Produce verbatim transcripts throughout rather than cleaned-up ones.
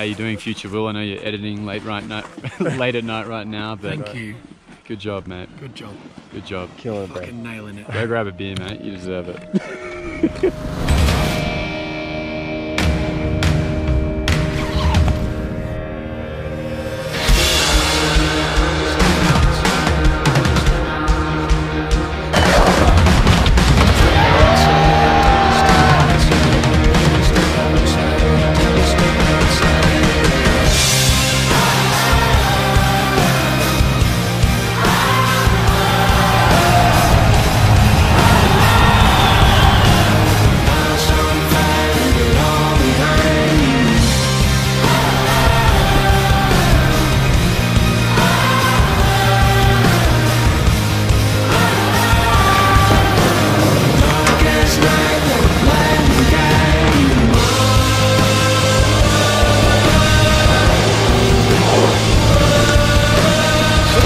How you doing, Future Will? I know you're editing late right night, late at night right now. But thank you. Good job, mate. Good job. Good job. Killing it. Fucking bro. Nailing it. Go grab a beer, mate. You deserve it.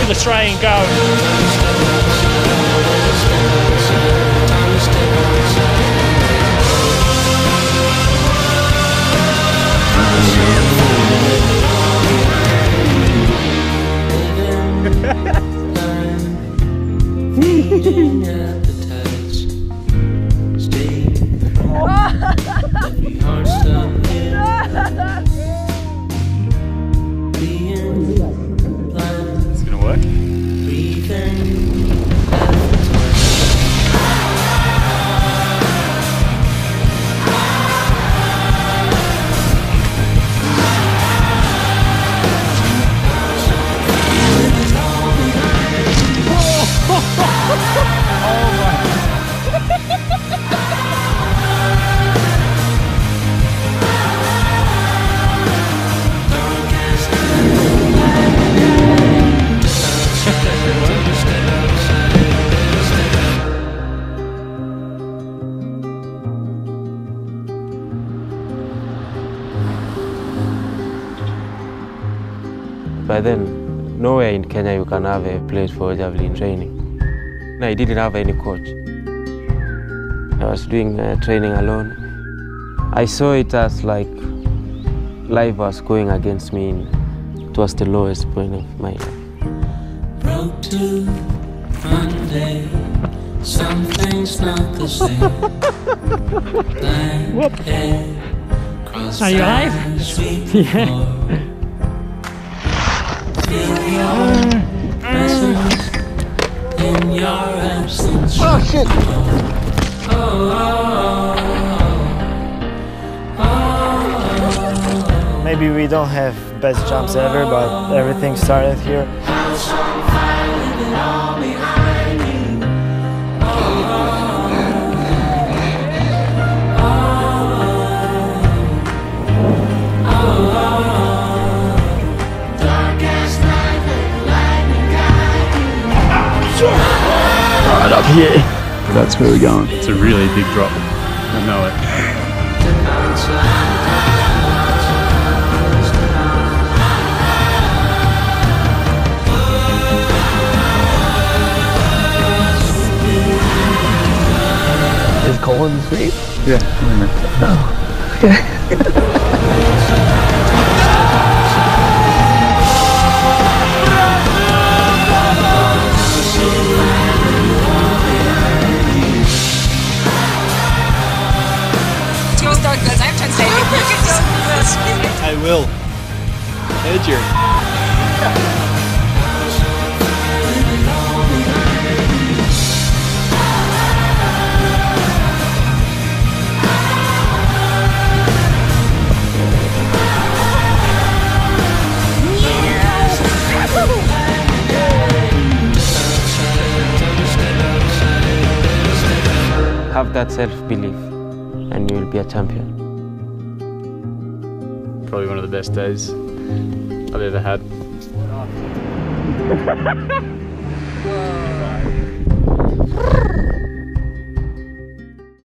The train going. By then, nowhere in Kenya you can have a place for javelin training. And I didn't have any coach. I was doing uh, training alone. I saw it as like life was going against me. It was the lowest point of my life. Broke to Monday, something's not the same. What? Are you alive? Yeah. In your absence. Oh shit! Oh, oh, oh, oh, oh. Maybe we don't have best jumps ever, but everything started here. House on fire, leaving all behind me. Oh, oh, oh, oh, oh. Right up here. That's where we're going. It's a really big drop. I know it. Is Colin asleep? Yeah. Oh, okay. I will. Edger. Have that self-belief and you will be a champion. Probably one of the best days I've ever had. Whoa.